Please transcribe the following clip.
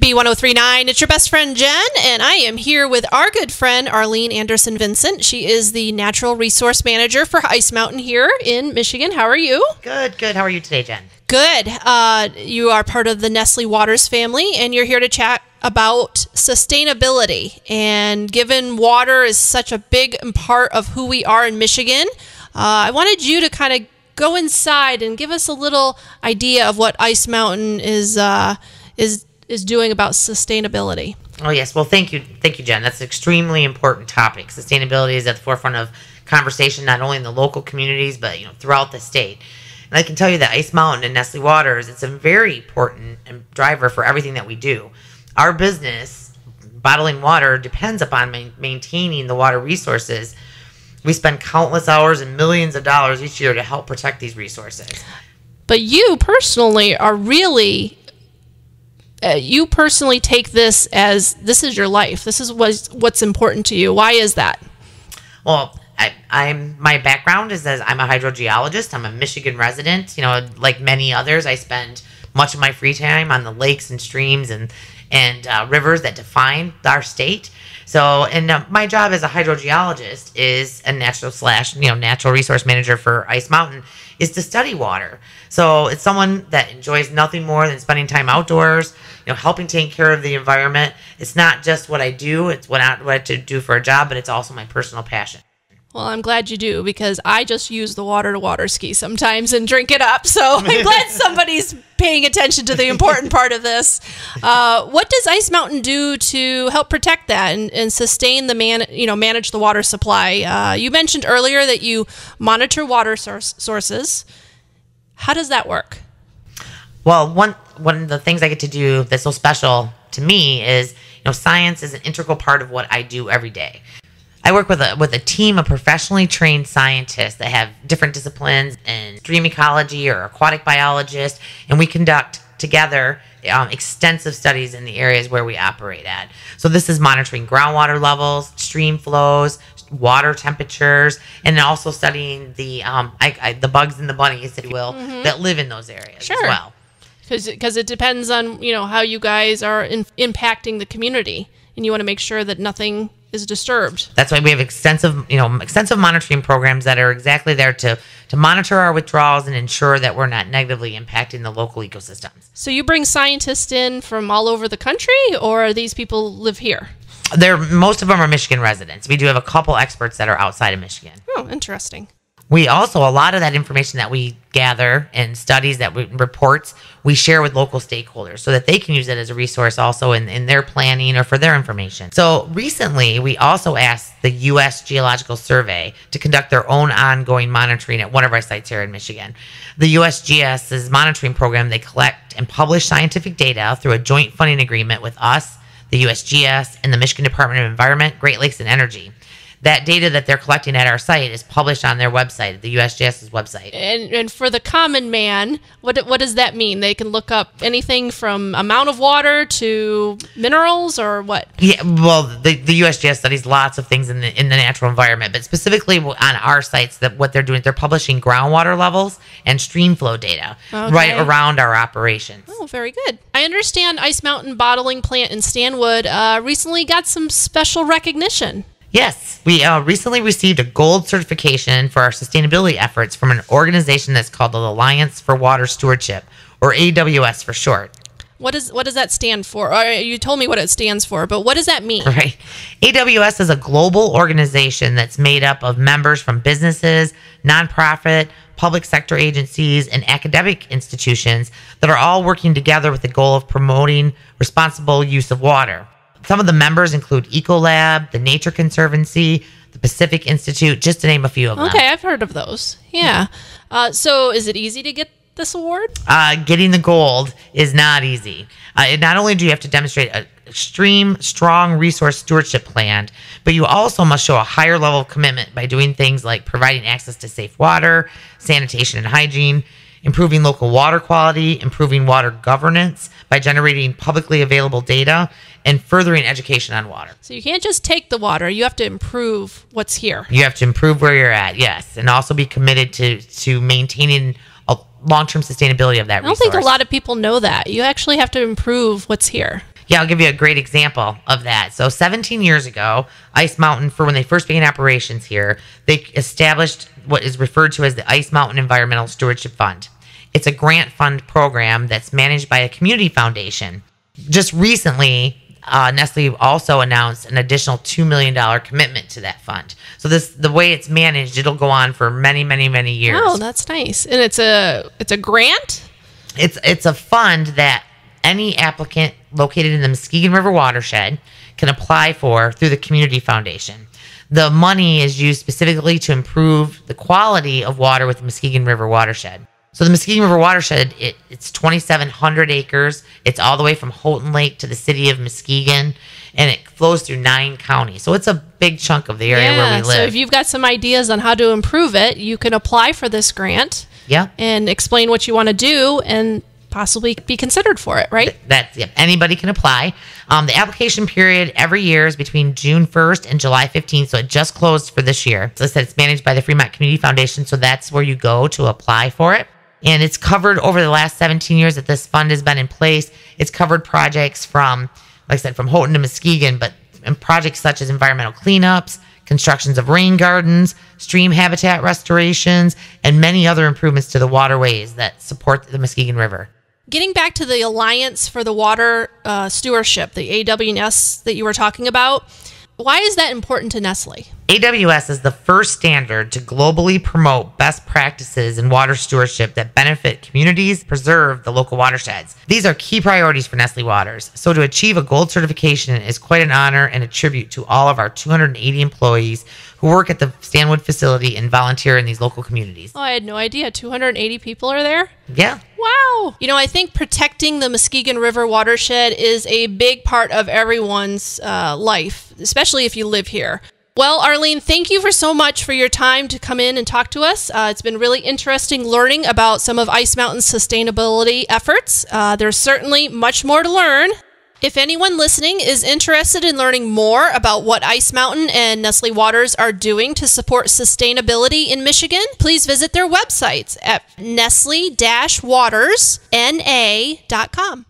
B1039, it's your best friend Jen, and I am here with our good friend Arlene Anderson-Vincent. She is the Natural Resource Manager for Ice Mountain here in Michigan. How are you? Good, good. How are you today, Jen? Good. You are part of the Nestlé Waters family, and you're here to chat about sustainability. And given water is such a big part of who we are in Michigan, I wanted you to kind of go inside and give us a little idea of what Ice Mountain is doing about sustainability. Oh, yes. Well, thank you. Thank you, Jen. That's an extremely important topic. Sustainability is at the forefront of conversation, not only in the local communities, but throughout the state. And I can tell you that Ice Mountain and Nestlé Waters, it's a very important driver for everything that we do. Our business, bottling water, depends upon maintaining the water resources. We spend countless hours and millions of dollars each year to help protect these resources. But you personally are really... you personally take this as this is your life. This is what's important to you. Why is that? Well, my background is as I'm a hydrogeologist. I'm a Michigan resident. Like many others, I spend much of my free time on the lakes and streams and rivers that define our state. So, and my job as a hydrogeologist is a natural resource manager for Ice Mountain is to study water. So it's someone that enjoys nothing more than spending time outdoors, helping take care of the environment. It's not just what I do, it's what I do for a job, but it's also my personal passion. Well, I'm glad you do, because I just use the water to water ski sometimes and drink it up. So I'm glad somebody's paying attention to the important part of this. What does Ice Mountain do to help protect that and sustain the manage the water supply? You mentioned earlier that you monitor water sources. How does that work? Well, one of the things I get to do that's so special to me is, science is an integral part of what I do every day. I work with a team of professionally trained scientists that have different disciplines in stream ecology or aquatic biologists, and we conduct together extensive studies in the areas where we operate at. So this is monitoring groundwater levels, stream flows, water temperatures, and then also studying the bugs and the bunnies, if you will, that live in those areas as well. Because it depends on how you guys are impacting the community, and you want to make sure that nothing is disturbed. That's why we have extensive monitoring programs that are exactly there to monitor our withdrawals and ensure that we're not negatively impacting the local ecosystems. So you bring scientists in from all over the country, or these people live here? Most of them are Michigan residents. We do have a couple experts that are outside of Michigan. Oh, interesting. We also, a lot of that information that we gather and studies that we reports, we share with local stakeholders so that they can use it as a resource also in their planning or for their information. So recently, we also asked the U.S. Geological Survey to conduct their own ongoing monitoring at one of our sites here in Michigan. The USGS's monitoring program, they collect and publish scientific data through a joint funding agreement with us, the USGS, and the Michigan Department of Environment, Great Lakes, and Energy. That data that they're collecting at our site is published on their website, the USGS's website. And for the common man, what does that mean? They can look up anything from amount of water to minerals or what? Yeah, well, the USGS studies lots of things in the natural environment, but specifically on our sites, what they're doing, they're publishing groundwater levels and stream flow data right around our operations. Oh, very good. I understand Ice Mountain Bottling Plant in Stanwood recently got some special recognition. Yes, we recently received a gold certification for our sustainability efforts from an organization that's called the Alliance for Water Stewardship, or AWS for short. What does that stand for? You told me what it stands for, but what does that mean? Right. AWS is a global organization that's made up of members from businesses, nonprofit, public sector agencies, and academic institutions that are all working together with the goal of promoting responsible use of water. Some of the members include EcoLab, the Nature Conservancy, the Pacific Institute, just to name a few of them. Okay, I've heard of those. Yeah. So is it easy to get this award? Getting the gold is not easy. Not only do you have to demonstrate an extreme strong resource stewardship plan, but you also must show a higher level of commitment by doing things like providing access to safe water, sanitation and hygiene, improving local water quality, improving water governance by generating publicly available data, and furthering education on water. So you can't just take the water. You have to improve what's here. You have to improve where you're at, yes, and also be committed to maintaining a long-term sustainability of that resource. I don't think a lot of people know that. You actually have to improve what's here. Yeah, I'll give you a great example of that. So 17 years ago, Ice Mountain, for when they first began operations here, they established what is referred to as the Ice Mountain Environmental Stewardship Fund. It's a grant fund program that's managed by a community foundation. Just recently, Nestlé also announced an additional $2 million commitment to that fund. So this, the way it's managed, it'll go on for many, many, many years. Oh, that's nice. And it's a grant? It's a fund that any applicant located in the Muskegon River watershed can apply for through the community foundation. The money is used specifically to improve the quality of water with the Muskegon River watershed. So the Muskegon River watershed, it's 2,700 acres. It's all the way from Houghton Lake to the city of Muskegon, and it flows through 9 counties. So it's a big chunk of the area where we live. So if you've got some ideas on how to improve it, you can apply for this grant and explain what you want to do and possibly be considered for it, right? Yep. Anybody can apply. The application period every year is between June 1st and July 15th, so it just closed for this year. So I said it's managed by the Fremont Community Foundation, so that's where you go to apply for it. And it's covered over the last 17 years that this fund has been in place. It's covered projects from, like I said, from Houghton to Muskegon, but projects such as environmental cleanups, constructions of rain gardens, stream habitat restorations, and many other improvements to the waterways that support the Muskegon River. Getting back to the Alliance for the Water Stewardship, the AWS that you were talking about, why is that important to Nestlé? AWS is the first standard to globally promote best practices in water stewardship that benefit communities, preserve the local watersheds. These are key priorities for Nestlé Waters. So to achieve a gold certification is quite an honor and a tribute to all of our 280 employees who work at the Stanwood facility and volunteer in these local communities. Oh, I had no idea. 280 people are there? Yeah. Wow. You know, I think protecting the Muskegon River watershed is a big part of everyone's life, especially if you live here. Well, Arlene, thank you so much for your time to come in and talk to us. It's been really interesting learning about some of Ice Mountain's sustainability efforts. There's certainly much more to learn. If anyone listening is interested in learning more about what Ice Mountain and Nestlé Waters are doing to support sustainability in Michigan, please visit their websites at nestle-waters.na.com.